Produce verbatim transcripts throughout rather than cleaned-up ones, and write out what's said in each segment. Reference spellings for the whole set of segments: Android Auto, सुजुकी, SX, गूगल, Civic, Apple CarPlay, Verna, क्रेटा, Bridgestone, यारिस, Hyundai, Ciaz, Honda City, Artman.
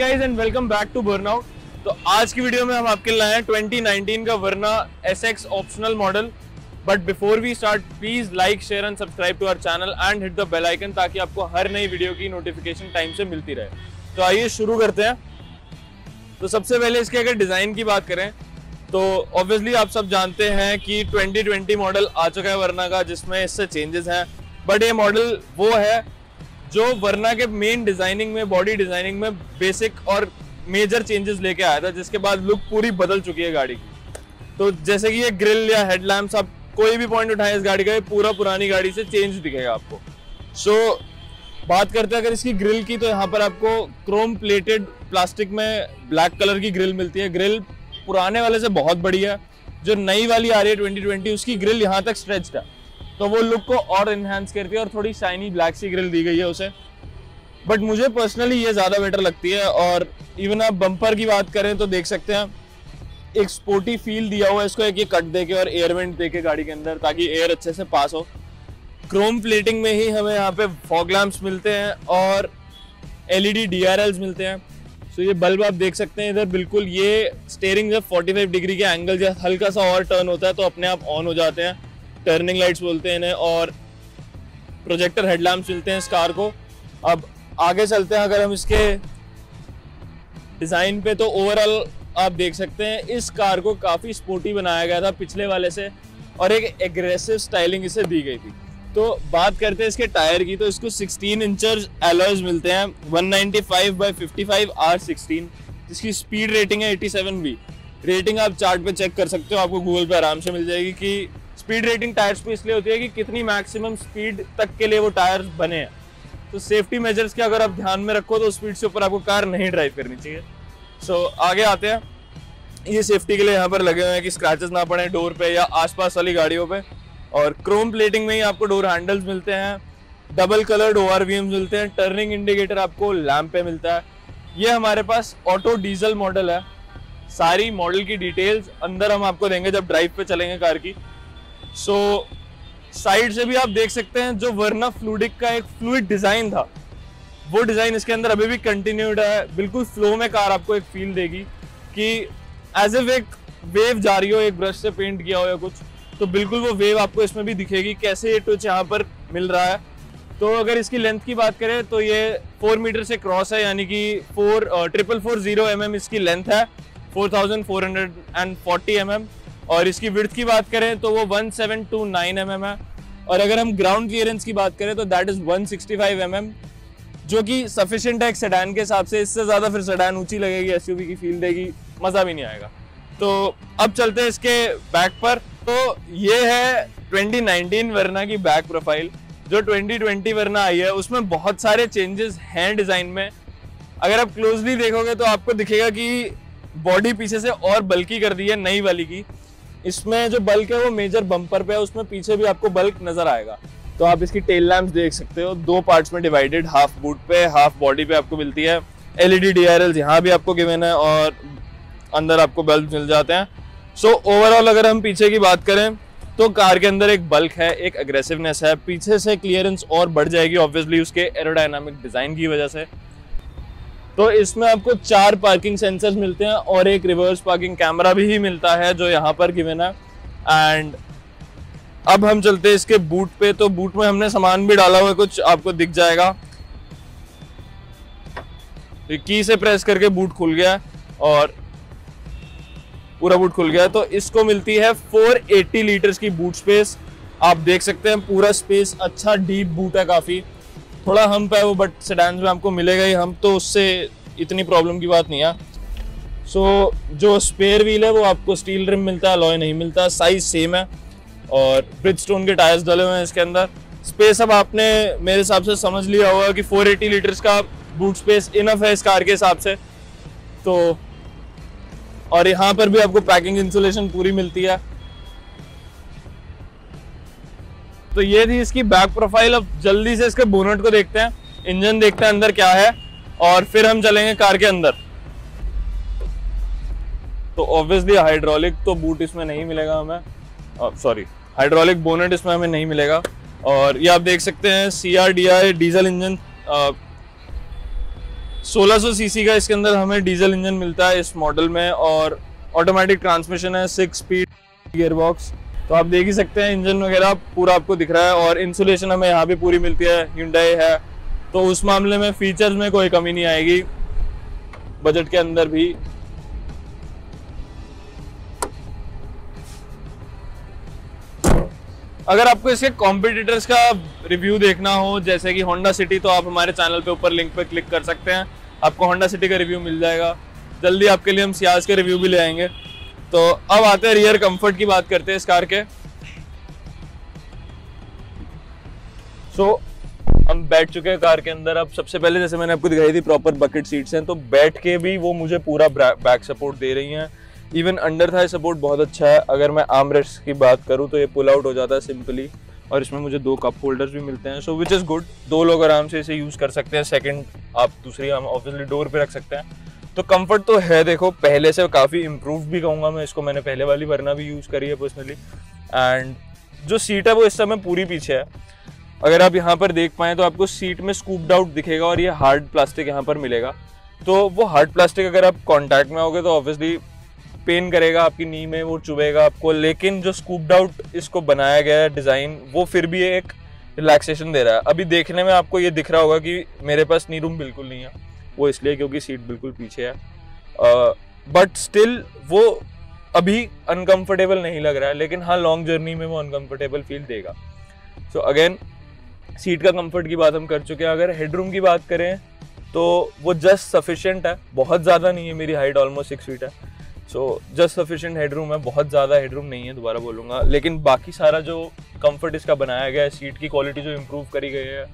Guys and welcome back to Verna. तो आज की वीडियो में हम आपके लाए हैं ट्वेंटी नाइनटीन का Verna S X optional model. But before we start please like share and subscribe to our channel and hit the bell icon ताकि आपको हर नई वीडियो की नोटिफिकेशन टाइम से मिलती रहे। तो आइए शुरू करते हैं। तो सबसे पहले इसके अगर डिजाइन की बात करें तो ऑब्वियसली आप सब जानते हैं कि ट्वेंटी ट्वेंटी मॉडल आ चुका है वर्ना का, जिसमें इससे चेंजेस हैं। बट ये मॉडल वो है जो वर्ना के मेन डिजाइनिंग में, बॉडी डिजाइनिंग में बेसिक और मेजर चेंजेस लेके आया था, जिसके बाद लुक पूरी बदल चुकी है गाड़ी की। तो जैसे कि ये ग्रिल या हेडलैम्प्स, आप कोई भी पॉइंट उठाएं इस गाड़ी का, ये पूरा पुरानी गाड़ी से चेंज दिखेगा आपको। सो so, बात करते हैं अगर इसकी ग्रिल की, तो यहाँ पर आपको क्रोम प्लेटेड प्लास्टिक में ब्लैक कलर की ग्रिल मिलती है। ग्रिल पुराने वाले से बहुत बड़ी है। जो नई वाली आ रही है ट्वेंटी ट्वेंटी, उसकी ग्रिल यहाँ तक स्ट्रेच्ड है, तो वो लुक को और इन्हांस करती है और थोड़ी शाइनी ब्लैक सी ग्रिल दी गई है उसे। बट मुझे पर्सनली ये ज़्यादा बेटर लगती है। और इवन आप बम्पर की बात करें तो देख सकते हैं एक स्पोर्टी फील दिया हुआ है इसको, एक ये कट देके और एयर वेंट देके गाड़ी के अंदर, ताकि एयर अच्छे से पास हो। क्रोम प्लेटिंग में ही हमें यहाँ पे फॉग लैम्प्स मिलते हैं और एलईडी डीआरएल्स मिलते हैं। सो ये बल्ब आप देख सकते हैं इधर बिल्कुल। ये स्टेयरिंग जब पैंतालीस डिग्री के एंगल जब हल्का सा और टर्न होता है तो अपने आप ऑन हो जाते हैं। टर्निंग लाइट्स बोलते हैं इन्हें। और प्रोजेक्टर हेडलैम्प्स मिलते हैं इस कार को। अब आगे चलते हैं अगर हम इसके डिज़ाइन पे, तो ओवरऑल आप देख सकते हैं इस कार को काफ़ी स्पोर्टी बनाया गया था पिछले वाले से, और एक एग्रेसिव स्टाइलिंग इसे दी गई थी। तो बात करते हैं इसके टायर की, तो इसको सिक्सटीन इंचर्स एलॉयज मिलते हैं one ninety five by fifty five R sixteen. जिसकी स्पीड रेटिंग है एटी सेवन बी। रेटिंग आप चार्ट पे चेक कर सकते हो, आपको गूगल पे आराम से मिल जाएगी कि स्पीड रेटिंग टायर्स पे इसलिए होती है कि कितनी मैक्सिमम स्पीड तक के लिए वो टायर्स बने हैं। तो सेफ्टी मेजर्स के अगर आप ध्यान में रखो तो स्पीड से ऊपर आपको कार नहीं ड्राइव करनी चाहिए। सो so, आगे आते हैं। ये सेफ्टी के लिए यहाँ पर लगे हुए हैं कि स्क्रैचेस ना पड़े डोर पे या आसपास वाली गाड़ियों पे। और क्रोम प्लेटिंग में ही आपको डोर हैंडल्स मिलते हैं, double coloured O R V Ms मिलते हैं, टर्निंग इंडिकेटर आपको लैम्प पे मिलता है। ये हमारे पास ऑटो डीजल मॉडल है। सारी मॉडल की डिटेल्स अंदर हम आपको देंगे जब ड्राइव पे चलेंगे कार की। सो so, साइड से भी आप देख सकते हैं जो वर्ना फ्लूडिक का एक फ्लूइड डिज़ाइन था, वो डिज़ाइन इसके अंदर अभी भी कंटिन्यूड है। बिल्कुल फ्लो में कार आपको एक फील देगी कि एज इफ एक वेव जा रही हो, एक ब्रश से पेंट किया हो या कुछ, तो बिल्कुल वो वेव आपको इसमें भी दिखेगी। कैसे ये टच यहाँ पर मिल रहा है। तो अगर इसकी लेंथ की बात करें तो ये फोर मीटर से क्रॉस है, यानी कि four triple four zero M M इसकी लेंथ है, four thousand four hundred and forty M M. और इसकी विड्थ की बात करें तो वो one seven two nine M M है। और अगर हम ग्राउंड क्लियरेंस की बात करें तो that is one sixty five M M, जो कि सफिशेंट है एक सेडान के हिसाब से। इससे ज़्यादा फिर सेडान ऊंची लगेगी, एसयूवी की फील देगी, मज़ा भी नहीं आएगा। तो अब चलते हैं इसके बैक पर। तो ये है ट्वेंटी नाइनटीन वर्ना की बैक प्रोफाइल। जो ट्वेंटी ट्वेंटी वर्ना आई है उसमें बहुत सारे चेंजेस हैं डिज़ाइन में। अगर आप क्लोजली देखोगे तो आपको दिखेगा कि बॉडी पीछे से और बल्की कर दी है नई वाली की। इसमें जो बल्क है वो मेजर बम्पर पे है, उसमें पीछे भी आपको बल्क नज़र आएगा। तो आप इसकी टेल लैम्प्स देख सकते हो, दो पार्ट्स में डिवाइडेड, हाफ बूट पे हाफ बॉडी पे आपको मिलती है। एलईडी डीआरएल्स यहाँ भी आपको गिवन है और अंदर आपको बल्ब मिल जाते हैं। सो ओवरऑल अगर हम पीछे की बात करें तो कार के अंदर एक बल्क है, एक अग्रेसिवनेस है, पीछे से क्लियरेंस और बढ़ जाएगी ऑब्वियसली उसके एरोडायनामिक डिज़ाइन की वजह से। तो इसमें आपको चार पार्किंग सेंसर्स मिलते हैं और एक रिवर्स पार्किंग कैमरा भी मिलता है जो यहाँ पर गिवन है। एंड अब हम चलते हैं इसके बूट पे। तो बूट में हमने सामान भी डाला हुआ है, कुछ आपको दिख जाएगा। की से प्रेस करके बूट खुल गया और पूरा बूट खुल गया। तो इसको मिलती है फोर एटी लीटर्स की बूट स्पेस। आप देख सकते हैं पूरा स्पेस अच्छा डीप बूट है, काफ़ी थोड़ा हम्प है वो, बट सेडान्स में आपको मिलेगा ही हम्प, तो उससे इतनी प्रॉब्लम की बात नहीं है। सो so, जो स्पेयर व्हील है वो आपको स्टील रिम मिलता है, अलॉय नहीं मिलता, साइज सेम है और ब्रिजस्टोन के टायर्स डले हुए हैं इसके अंदर। स्पेस अब आपने मेरे हिसाब से समझ लिया होगा कि फोर एटी लीटर्स का बूट स्पेस इनफ है इस कार के हिसाब से। तो और यहाँ पर भी आपको पैकिंग इंसुलेशन पूरी मिलती है। तो ये थी इसकी बैक प्रोफाइल। अब जल्दी से इसके बोनट को देखते हैं, इंजन देखते हैं अंदर क्या है, और फिर हम चलेंगे कार के अंदर। तो ऑब्वियसली हाइड्रोलिक तो बूट इसमें नहीं मिलेगा हमें, सॉरी हाइड्रोलिक बोनेट इसमें हमें नहीं मिलेगा। और ये आप देख सकते हैं C R D I diesel engine सोलह सौ सीसी का इसके अंदर हमें डीजल इंजन मिलता है इस मॉडल में, और ऑटोमेटिक ट्रांसमिशन है, सिक्स स्पीड गियरबॉक्स। तो आप देख ही सकते हैं इंजन वगैरह पूरा आपको दिख रहा है, और इंसुलेशन हमें यहाँ भी पूरी मिलती है, Hyundai है, तो उस मामले में फीचर्स में कोई कमी नहीं आएगी बजट के अंदर भी। अगर आपको इसके कॉम्पिटिटर्स का रिव्यू देखना हो जैसे कि Honda City, तो आप हमारे चैनल पे ऊपर लिंक पे क्लिक कर सकते हैं, आपको Honda City का रिव्यू मिल जाएगा। जल्दी आपके लिए हम Ciaz के रिव्यू भी ले आएंगे। तो अब आते हैं रियर कंफर्ट की बात करते हैं इस कार के। सो so, हम बैठ चुके हैं कार के अंदर। अब सबसे पहले जैसे मैंने आपको दिखाई थी प्रॉपर बकेट सीट्स हैं, तो बैठ के भी वो मुझे पूरा बैक सपोर्ट दे रही हैं, इवन अंडर थाई सपोर्ट बहुत अच्छा है। अगर मैं आर्मरेस्ट की बात करूं तो ये पुल आउट हो जाता है सिंपली, और इसमें मुझे दो कप होल्डर्स भी मिलते हैं, सो विच इज़ गुड। दो लोग आराम से इसे यूज़ कर सकते हैं, सेकंड आप दूसरी हम ऑब्वियसली डोर पे रख सकते हैं। तो कंफर्ट तो है, देखो पहले से काफ़ी इम्प्रूव भी कहूँगा मैं इसको। मैंने पहले वाली वरना भी यूज़ करी है पर्सनली, एंड जो सीट है वो इस समय पूरी पीछे है। अगर आप यहाँ पर देख पाएँ तो आपको सीट में स्कूप्ड आउट दिखेगा, और ये हार्ड प्लास्टिक यहाँ पर मिलेगा, तो वो हार्ड प्लास्टिक अगर आप कॉन्टैक्ट में आओगे तो ऑब्वियसली पेन करेगा आपकी नी में, वो चुभेगा आपको। लेकिन जो स्कूप्ड आउट इसको बनाया गया है डिज़ाइन, वो फिर भी एक रिलैक्सेशन दे रहा है। अभी देखने में आपको ये दिख रहा होगा कि मेरे पास नी रूम बिल्कुल नहीं है, वो इसलिए क्योंकि सीट बिल्कुल पीछे है, बट uh, स्टिल वो अभी अनकंफर्टेबल नहीं लग रहा है, लेकिन हाँ लॉन्ग जर्नी में वो अनकंफर्टेबल फील देगा। सो अगेन सीट का कंफर्ट की बात हम कर चुके हैं। अगर हेडरूम की बात करें तो वो जस्ट सफिशेंट है, बहुत ज़्यादा नहीं है, मेरी हाइट ऑलमोस्ट सिक्स फीट है, सो जस्ट सफिशेंट हेडरूम है, बहुत ज़्यादा हेडरूम नहीं है, दोबारा बोलूँगा। लेकिन बाकी सारा जो कंफर्ट इसका बनाया गया है, सीट की क्वालिटी जो इम्प्रूव करी गई है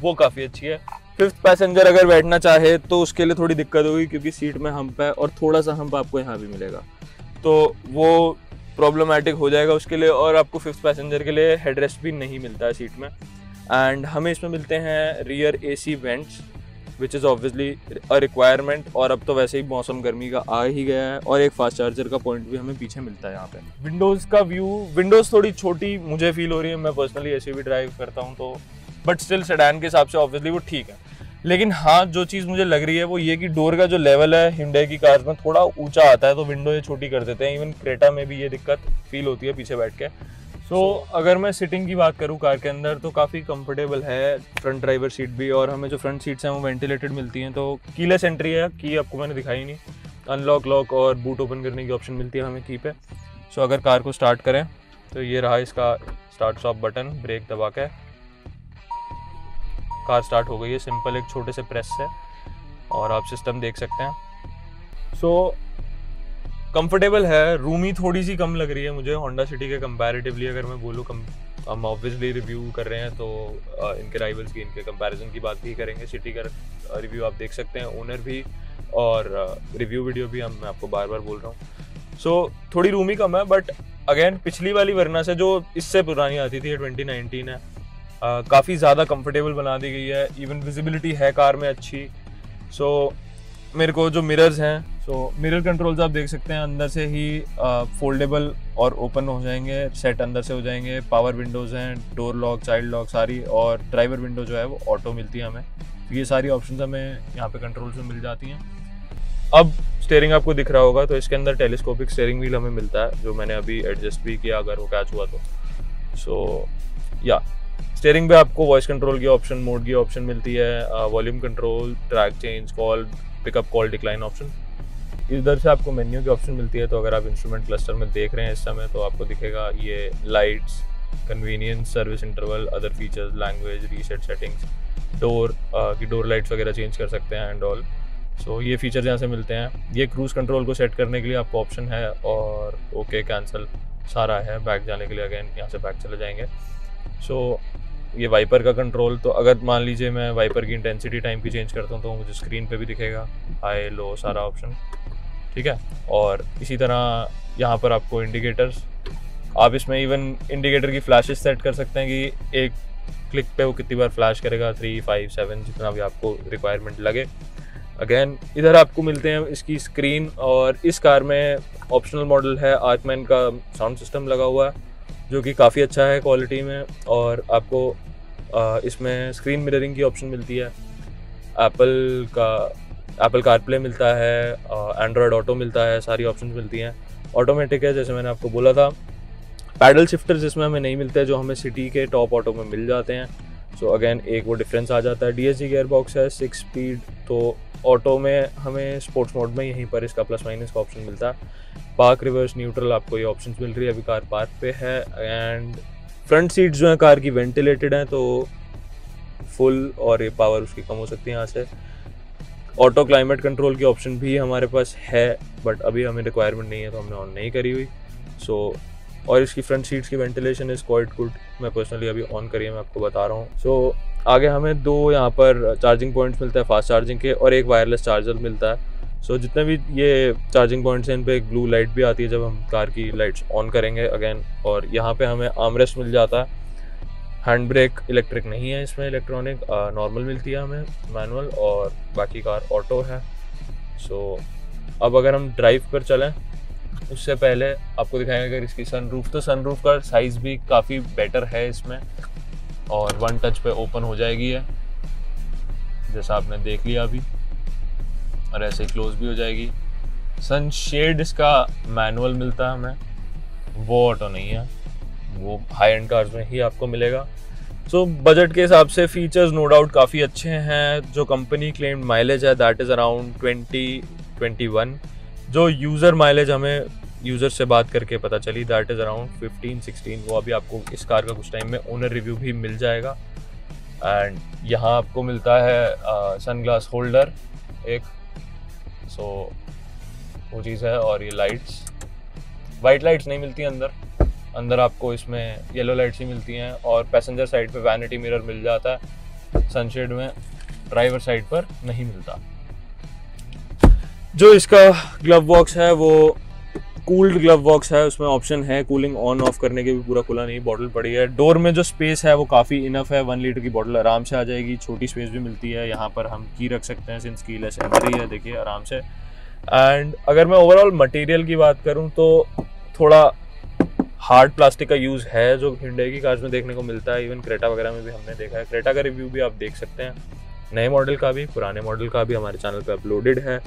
वो काफ़ी अच्छी है। फिफ्थ पैसेंजर अगर बैठना चाहे तो उसके लिए थोड़ी दिक्कत होगी क्योंकि सीट में हम्प है, और थोड़ा सा हम्प आपको यहाँ भी मिलेगा, तो वो प्रॉब्लमेटिक हो जाएगा उसके लिए। और आपको फिफ्थ पैसेंजर के लिए हेडरेस्ट भी नहीं मिलता है सीट में, एंड हमें इसमें मिलते हैं rear A C vents which is obviously a requirement, और अब तो वैसे ही मौसम गर्मी का आ ही गया है। और एक फास्ट चार्जर का पॉइंट भी हमें पीछे मिलता है यहाँ पे। विंडोज़ का व्यू, विंडोज़ थोड़ी छोटी मुझे फील हो रही है, मैं पर्सनली ऐसे भी ड्राइव करता हूँ तो, बट स्टिल सेडान के हिसाब से ऑब्वियसली वो ठीक है। लेकिन हाँ जो चीज़ मुझे लग रही है वो ये कि डोर का जो लेवल है Hyundai की कार्स में थोड़ा ऊँचा आता है, तो विंडो ये छोटी कर देते हैं। इवन क्रेटा में भी ये दिक्कत फील होती है पीछे बैठ के। तो so, अगर मैं सिटिंग की बात करूं कार के अंदर तो काफ़ी कंफर्टेबल है, फ्रंट ड्राइवर सीट भी, और हमें जो फ्रंट सीट्स हैं वो वेंटिलेटेड मिलती हैं। तो कीलेस एंट्री है, की आपको मैंने दिखाई नहीं, अनलॉक लॉक और बूट ओपन करने की ऑप्शन मिलती है हमें की पे। सो so, अगर कार को स्टार्ट करें तो ये रहा इसका स्टार्ट स्टॉप बटन, ब्रेक दबा के कार स्टार्ट हो गई है सिंपल एक छोटे से प्रेस से, और आप सिस्टम देख सकते हैं। सो so, कंफर्टेबल है, रूमी थोड़ी सी कम लग रही है मुझे Honda City के कंपैरेटिवली अगर मैं बोलूँ। कम हम ऑब्वियसली रिव्यू कर रहे हैं तो इनके राइवल्स की, इनके कंपैरिजन की बात भी करेंगे। City का रिव्यू आप देख सकते हैं, ओनर भी और रिव्यू वीडियो भी हम मैं आपको बार बार बोल रहा हूँ। सो so, थोड़ी रूमी कम है, बट अगेन पिछली वाली वरना से जो इससे पुरानी आती थी ट्वेंटी नाइनटीन है, काफ़ी ज़्यादा कम्फर्टेबल बना दी गई है। इवन विजिबिलिटी है कार में अच्छी। सो so, मेरे को जो मिरर्स हैं, सो मिरर कंट्रोल्स आप देख सकते हैं अंदर से ही फोल्डेबल और ओपन हो जाएंगे, सेट अंदर से हो जाएंगे। पावर विंडोज़ हैं, डोर लॉक, चाइल्ड लॉक सारी, और ड्राइवर विंडो जो है वो ऑटो मिलती है हमें। तो ये सारी ऑप्शंस हमें यहाँ पे कंट्रोल्स में मिल जाती हैं। अब स्टेयरिंग आपको दिख रहा होगा, तो इसके अंदर टेलीस्कोपिक स्टेयरिंग व्हील हमें मिलता है, जो मैंने अभी एडजस्ट भी किया अगर वो कैच हुआ तो। सो so, या yeah. स्टेयरिंग पे आपको वॉइस कंट्रोल की ऑप्शन, मोड की ऑप्शन मिलती है, volume control, track change, call pickup, call decline option. इधर से आपको मेन्यू की ऑप्शन मिलती है, तो अगर आप इंस्ट्रूमेंट क्लस्टर में देख रहे हैं इस समय तो आपको दिखेगा ये lights, convenience, service interval, other features, language, reset settings, door की डोर लाइट्स वगैरह चेंज कर सकते हैं एंड ऑल। सो ये फीचर्स यहाँ से मिलते हैं। ये क्रूज़ कंट्रोल को सेट करने के लिए आपको ऑप्शन है, और ओके कैंसल सारा है। बैक जाने के लिए अगेन यहाँ से बैक चले जाएँगे। सो so, ये वाइपर का कंट्रोल, तो अगर मान लीजिए मैं वाइपर की इंटेंसिटी टाइम की चेंज करता हूँ तो मुझे स्क्रीन पे भी दिखेगा हाई लो सारा ऑप्शन, ठीक है। और इसी तरह यहाँ पर आपको इंडिकेटर्स, आप इसमें इवन इंडिकेटर की फ्लैशेस सेट कर सकते हैं कि एक क्लिक पे वो कितनी बार फ्लैश करेगा, थ्री फाइव सेवन जितना भी आपको रिक्वायरमेंट लगे। अगेन इधर आपको मिलते हैं इसकी स्क्रीन, और इस कार में ऑप्शनल मॉडल है आर्टमैन का साउंड सिस्टम लगा हुआ है जो कि काफ़ी अच्छा है क्वालिटी में, और आपको इसमें स्क्रीन मिररिंग की ऑप्शन मिलती है। एप्पल का एप्पल कारप्ले मिलता है, एंड्रॉयड ऑटो मिलता है, सारी ऑप्शन मिलती हैं। ऑटोमेटिक है जैसे मैंने आपको बोला था। पैडल शिफ्टर्स इसमें हमें नहीं मिलते जो हमें सिटी के टॉप ऑटो में मिल जाते हैं, सो so अगेन एक वो डिफरेंस आ जाता है। डीएसजी गियर बॉक्स है, सिक्स स्पीड, तो ऑटो में हमें स्पोर्ट्स मोड में यहीं पर इसका प्लस माइनस का ऑप्शन मिलता है। पार्क, रिवर्स, न्यूट्रल, आपको ये ऑप्शन मिल रही है। अभी कार पार्क पे है। एंड फ्रंट सीट्स जो हैं कार की वेंटिलेटेड हैं, तो फुल और ये पावर उसकी कम हो सकती है यहाँ से। ऑटो क्लाइमेट कंट्रोल की ऑप्शन भी हमारे पास है, बट अभी हमें रिक्वायरमेंट नहीं है तो हमने ऑन नहीं करी हुई। सो so, और इसकी फ्रंट सीट्स की वेंटिलेशन इज़ क्वाइट गुड। मैं पर्सनली अभी ऑन करी है, मैं आपको बता रहा हूँ। सो so, आगे हमें दो यहाँ पर चार्जिंग पॉइंट्स मिलता है फास्ट चार्जिंग के, और एक वायरलेस चार्जर मिलता है। सो so, जितने भी ये चार्जिंग पॉइंट्स हैं इन पर एक ब्लू लाइट भी आती है जब हम कार की लाइट्स ऑन करेंगे अगेन। और यहाँ पर हमें आर्मरेस्ट मिल जाता है। हैंड ब्रेक इलेक्ट्रिक नहीं है इसमें, इलेक्ट्रॉनिक नॉर्मल मिलती है हमें मैनुअल, और बाकी कार ऑटो है। सो so, अब अगर हम ड्राइव पर चलें, उससे पहले आपको दिखाएंगे अगर इसकी सनरूफ, तो सनरूफ का साइज़ भी काफ़ी बेटर है इसमें, और वन टच पे ओपन हो जाएगी है जैसा आपने देख लिया अभी, और ऐसे ही क्लोज भी हो जाएगी। सन शेड इसका मैनुअल मिलता है हमें, वो ऑटो नहीं है, वो हाई एंड कार्स में ही आपको मिलेगा। सो so, बजट के हिसाब से फीचर्स नो डाउट काफ़ी अच्छे हैं। जो कंपनी क्लेम्ड माइलेज है that is around twenty twenty one, जो यूज़र माइलेज हमें यूज़र से बात करके पता चली that is around fifteen sixteen, वो अभी आपको इस कार का कुछ टाइम में ओनर रिव्यू भी मिल जाएगा। एंड यहाँ आपको मिलता है सनग्लास होल्डर एक, सो so, वो चीज़ है। और ये लाइट्स, वाइट लाइट्स नहीं मिलती अंदर, अंदर आपको इसमें येलो लाइट्स ही मिलती हैं। और पैसेंजर साइड पे वैनिटी मिरर मिल जाता है, सनशेड में ड्राइवर साइड पर नहीं मिलता। जो इसका ग्लव बॉक्स है वो कूल्ड ग्लव बॉक्स है, उसमें ऑप्शन है कूलिंग ऑन ऑफ करने के भी, पूरा खुला नहीं, बॉटल पड़ी है। डोर में जो स्पेस है वो काफ़ी इनफ है, वन लीटर की बॉटल आराम से आ जाएगी। छोटी स्पेस भी मिलती है, यहाँ पर हम की रख सकते हैं सिंस कीलेस एंट्री है, देखिए आराम से। एंड अगर मैं ओवरऑल मटेरियल की बात करूँ तो थोड़ा हार्ड प्लास्टिक का यूज़ है जो Hyundai की कार्स में देखने को मिलता है, इवन क्रेटा वगैरह में भी हमने देखा है। क्रेटा का रिव्यू भी आप देख सकते हैं, नए मॉडल का भी पुराने मॉडल का भी हमारे चैनल पे अपलोडेड है।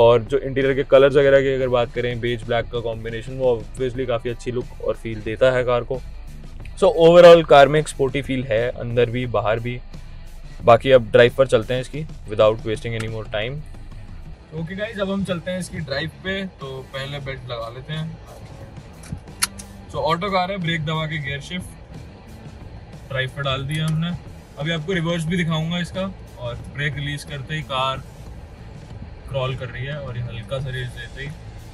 और जो इंटीरियर के कलर्स वगैरह की अगर बात करें, बेज ब्लैक का कॉम्बिनेशन, वो ऑब्वियसली काफ़ी अच्छी लुक और फील देता है कार को। सो ओवरऑल कार में एक स्पोर्टी फील है अंदर भी बाहर भी। बाकी अब ड्राइव पर चलते हैं इसकी without wasting any more time. Okay guys, अब हम चलते हैं इसकी ड्राइव पे, तो पहले बेल्ट लगा लेते हैं। सो so, ऑटो कार है, ब्रेक दबा के गियर शिफ्ट ड्राइव पर डाल दिया हमने। अभी आपको रिवर्स भी दिखाऊंगा इसका, और ब्रेक रिलीज करते ही कार क्रॉल कर रही है, और ये हल्का सा रेस देते ही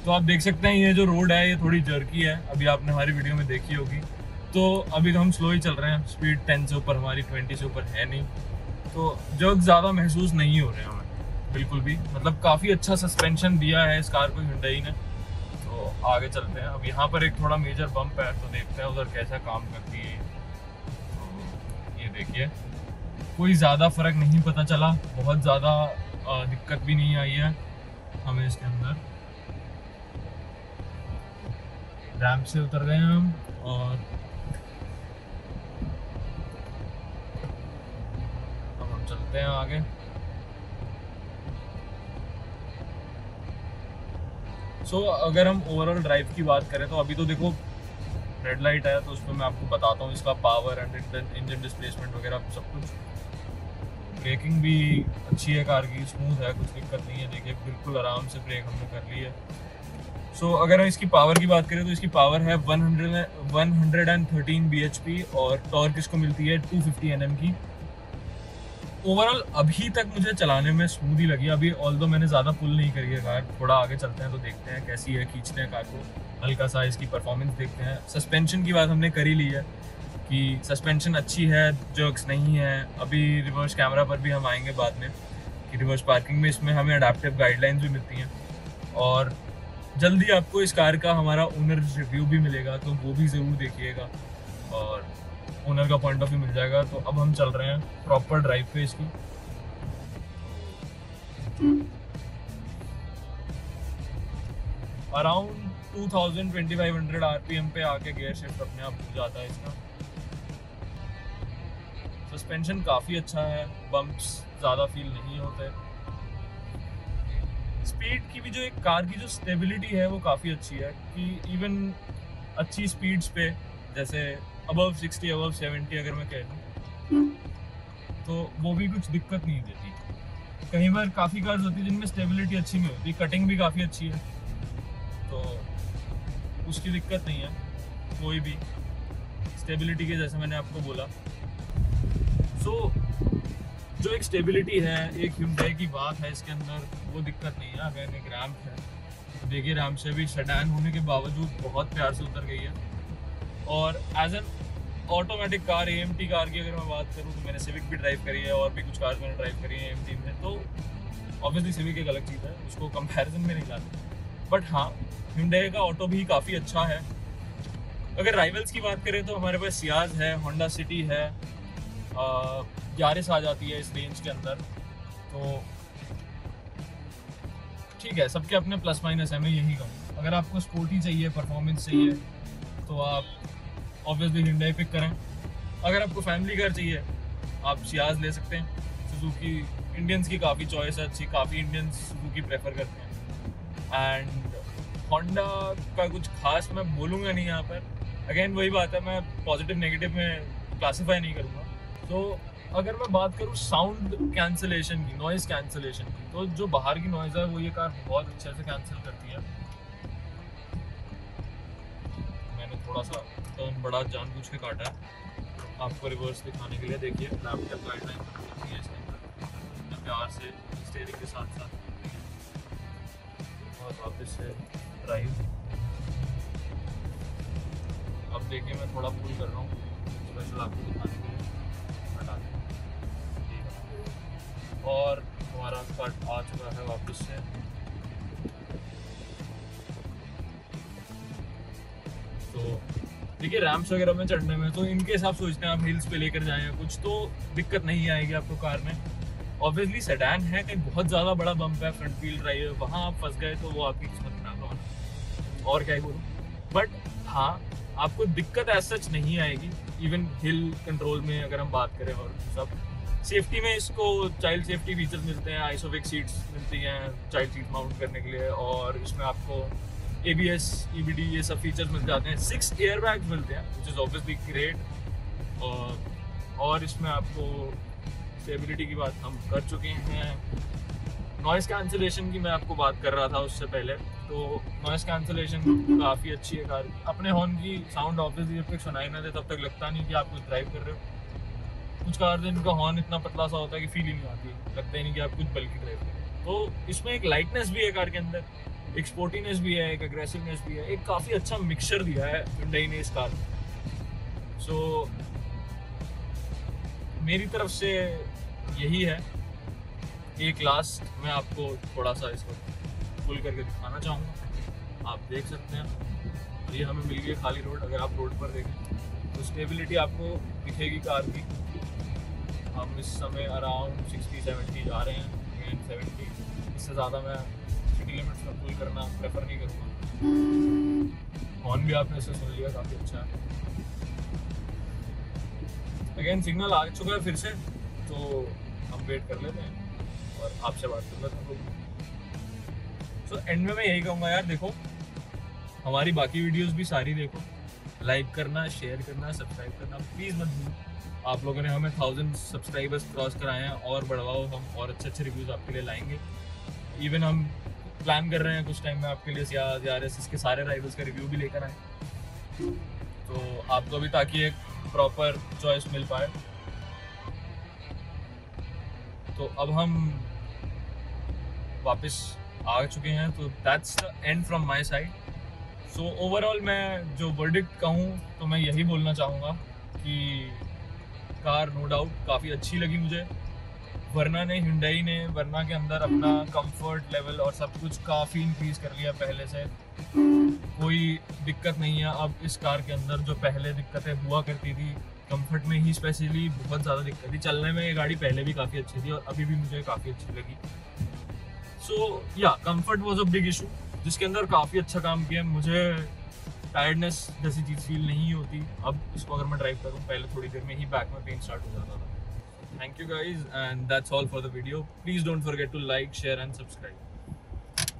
तो आप देख सकते हैं ये जो रोड है ये थोड़ी जर्की है। अभी आपने हमारी वीडियो में देखी होगी। तो अभी तो हम स्लो ही चल रहे हैं, स्पीड टेन से ऊपर हमारी ट्वेंटी से ऊपर है नहीं, तो जर्क ज़्यादा महसूस नहीं हो रहे हैं हमें बिल्कुल भी। मतलब काफ़ी अच्छा सस्पेंशन दिया है इस कार को Hyundai ने। तो आगे चलते हैं। अब यहाँ पर एक थोड़ा मेजर बम्प है, तो देखते हैं उधर कैसा काम करती है। तो ये देखिए कोई ज़्यादा फ़र्क नहीं पता चला, बहुत ज़्यादा दिक्कत भी नहीं आई है हमें इसके अंदर। रैंप से उतर गए हैं हम, और अब हम चलते हैं आगे। सो so, अगर हम ओवरऑल ड्राइव की बात करें तो अभी तो देखो रेड लाइट है, तो उसमें मैं आपको बताता हूँ इसका पावर एंड इंजन डिस्प्लेसमेंट वगैरह सब कुछ। ब्रेकिंग भी अच्छी है कार की, स्मूथ है, कुछ दिक्कत नहीं है, देखिए बिल्कुल आराम से ब्रेक हमने कर ली है। सो so, अगर हम इसकी पावर की बात करें तो इसकी पावर है one hundred one hundred thirteen B H P, और टॉर्क इसको मिलती है टू फिफ्टी एन एम की। ओवरऑल अभी तक मुझे चलाने में स्मूदी लगी अभी, ऑल्दो मैंने ज़्यादा पुल नहीं करी है कार। थोड़ा आगे चलते हैं तो देखते हैं कैसी है, खींचते हैं कार को, हल्का सा इसकी परफॉर्मेंस देखते हैं। सस्पेंशन की बात हमने करी ली है कि सस्पेंशन अच्छी है, जर्क्स नहीं है। अभी रिवर्स कैमरा पर भी हम आएंगे बाद में कि रिवर्स पार्किंग में इसमें हमें अडाप्टिव गाइडलाइंस भी मिलती हैं, और जल्दी आपको इस कार का हमारा ओनर रिव्यू भी मिलेगा, तो वो भी ज़रूर देखिएगा और ओनर का पॉइंट ऑफ व्यू मिल जाएगा। तो अब हम चल रहे हैं प्रॉपर ड्राइव पे इसकी। Around two thousand two thousand five hundred RPM पे आके गियर शिफ्ट अपने आप हो जाता है इसका। सस्पेंशन काफ़ी अच्छा है, बम्प्स ज़्यादा फील नहीं होते। स्पीड की भी जो एक कार की जो स्टेबिलिटी है वो काफ़ी अच्छी है कि इवन अच्छी स्पीड्स पे जैसे अबव सिक्सटी अबव सेवेंटी अगर मैं कह लूँ तो वो भी कुछ दिक्कत नहीं देती। कई बार काफ़ी कार्स होती है जिनमें स्टेबिलिटी अच्छी नहीं होती, कटिंग भी काफ़ी अच्छी है तो उसकी दिक्कत नहीं है कोई भी स्टेबिलिटी के, जैसे मैंने आपको बोला। सो so, जो एक स्टेबिलिटी है एक Hyundai की बात है इसके अंदर वो दिक्कत नहीं है। अगर एक रैम्प है, देखिए रैम्प से भी सेडान होने के बावजूद बहुत प्यार से उतर गई है। और as an automatic car A M T car की अगर मैं बात करूँ तो मैंने सिविक भी ड्राइव करी है और भी कुछ कार्स मैंने ड्राइव करी है ए एम टी में, तो ऑब्वियसली सिविक एक अलग चीज़ है, उसको कंपेरिजन में नहीं लाते। बट हाँ, Hyundai का ऑटो भी काफ़ी अच्छा है। अगर राइवल्स की बात करें तो हमारे पास सियाज है, होंडा सिटी है, यारिस आ जाती है इस रेंज के अंदर। तो ठीक है, सबके अपने प्लस माइनस है, मैं यही कहूँ। अगर आपको स्पोर्टी चाहिए, परफॉर्मेंस चाहिए तो आप ऑब्वियसली Hyundai पिक करें। अगर आपको फैमिली कार चाहिए आप सियाज ले सकते हैं। सुजुकी इंडियंस की काफ़ी चॉइस है, अच्छी, काफ़ी इंडियंस सुजुकी प्रेफर करते हैं। एंड होंडा का कुछ खास मैं बोलूँगा नहीं यहाँ पर, अगेन वही बात है, मैं पॉजिटिव नेगेटिव में क्लासीफाई नहीं करूँगा। तो अगर मैं बात करूँ साउंड कैंसलेशन की, नॉइज़ कैंसलेशन की, तो जो बाहर की नॉइज़ है वो ये कार बहुत अच्छे से कैंसिल करती है। मैंने थोड़ा सा टर्न बड़ा जानबूझ के काटा आपको रिवर्स दिखाने के लिए। देखिए लैपटॉप गाइडलाइन होती है इसके अंदर, प्यार से स्टीयरिंग के साथ साथ वापस से ड्राइव। अब देखिए मैं थोड़ा पुल कर रहा हूँ स्पेशल आपको दिखाने के लिए, हटा दें। और हमारा कट आ चुका है वापस से। तो देखिए रैम्प्स वगैरह में चढ़ने में तो इनके हिसाब सोचते हैं आप हिल्स पे लेकर जाएँ कुछ तो दिक्कत नहीं आएगी आपको कार में। ऑब्वियसली सेडान है, कहीं बहुत ज़्यादा बड़ा बम्प है, फ्रंट व्हील ड्राइव है, वहाँ आप फंस गए तो वो आपकी किस्मत खराब होना, और क्या ही बोलूँ। बट हाँ, आपको दिक्कत एज सच नहीं आएगी, इवन हिल कंट्रोल में अगर हम बात करें। और सब सेफ्टी में इसको चाइल्ड सेफ्टी फीचर्स मिलते हैं, आइसोफिक सीट्स मिलती हैं चाइल्ड सीट माउंट करने के लिए, और इसमें आपको A B S E B D ये सब फीचर्स मिल जाते हैं। सिक्स एयर बैग मिलते हैं विच इज़ ऑब्वियसली ग्रेट। और, और इसमें आपको स्टेबिलिटी की बात हम कर चुके हैं। नॉइज़ कैंसलेशन की मैं आपको बात कर रहा था उससे पहले, तो नॉइज़ कैंसलेशन काफ़ी अच्छी है कार। अपने हॉर्न की साउंड ऑब्वियसली जब तक सुनाई ना दे तब तक लगता नहीं कि आप कुछ ड्राइव कर रहे हो। कुछ कार से इनका हॉर्न इतना पतला सा होता है कि फील ही नहीं आती, लगता ही नहीं कि आप कुछ बल्कि ड्राइव कर रहे हो। तो इसमें एक लाइटनेस भी है कार के अंदर, एक स्पोर्टीनेस भी है, एक एग्रेसिवनेस भी है, एक काफ़ी अच्छा मिक्सचर दिया है Hyundai ने इस कार में। सो मेरी तरफ से यही है। एक लास्ट मैं आपको थोड़ा सा इसको पुल करके दिखाना चाहूँगा, आप देख सकते हैं। ये हमें मिल गई खाली रोड, अगर आप रोड पर देखें तो स्टेबिलिटी आपको दिखेगी कार की। हम इस समय अराउंड सिक्सटी सेवेंटी जा रहे हैं, एंड सेवेंटी, इससे ज़्यादा मैं किलोमीटर का पुल करना प्रेफर नहीं करूँगा। हॉर्न भी आपने इससे सुन लिया, काफ़ी अच्छा है। अगेन सिग्नल आ चुका है फिर से, तो हम वेट कर लेते हैं और आपसे बात कर लेते हैं। सो एंड में मैं यही कहूँगा, यार देखो हमारी बाकी वीडियोस भी सारी देखो, लाइक करना, शेयर करना, सब्सक्राइब करना प्लीज़ मत भूलो। आप लोगों ने हमें थाउजेंड सब्सक्राइबर्स क्रॉस कराए हैं, और बढ़वाओ, हम और अच्छे अच्छे रिव्यूज़ आपके लिए लाएंगे। इवन हम प्लान कर रहे हैं कुछ टाइम में आपके लिए यारिस, इसके सारे राइवल्स का रिव्यू भी लेकर आए, तो आपको भी ताकि एक प्रॉपर चॉइस मिल पाए। तो अब हम वापस आ चुके हैं, तो that's the end from my side. So overall मैं जो वर्डिक्ट कहूँ तो मैं यही बोलना चाहूँगा कि कार नो डाउट काफ़ी अच्छी लगी मुझे। वर्ना ने Hyundai ने वर्ना के अंदर अपना कंफर्ट लेवल और सब कुछ काफ़ी इंक्रीज़ कर लिया पहले से, कोई दिक्कत नहीं है अब इस कार के अंदर। जो पहले दिक्कतें हुआ करती थी कंफर्ट में ही स्पेशली बहुत ज़्यादा दिक्कत थी, चलने में ये गाड़ी पहले भी काफ़ी अच्छी थी और अभी भी मुझे काफ़ी अच्छी लगी। सो या comfort was a big issue जिसके अंदर काफ़ी अच्छा काम किया। मुझे टायर्डनेस जैसी चीज़ फील नहीं होती अब इसको अगर मैं ड्राइव करूँ, पहले थोड़ी देर में ही बैक में पेन स्टार्ट हो जाता था। Thank you guys, and that's all for the video. Please don't forget to like, share and subscribe.